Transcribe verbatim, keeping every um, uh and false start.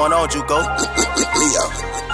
going on, Juco? Leo.